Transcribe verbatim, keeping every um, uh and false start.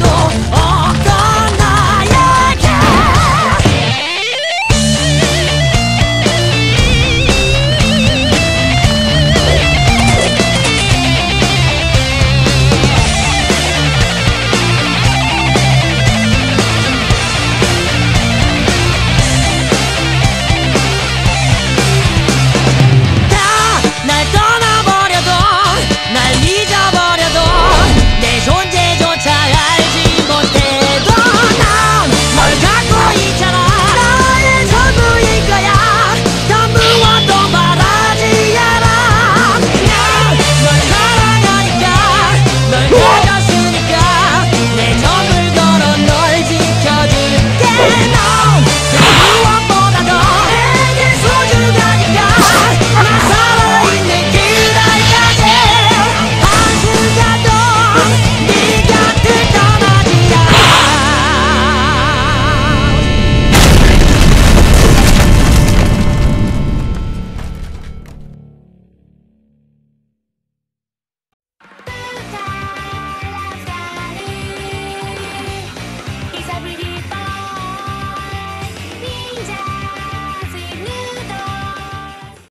Go!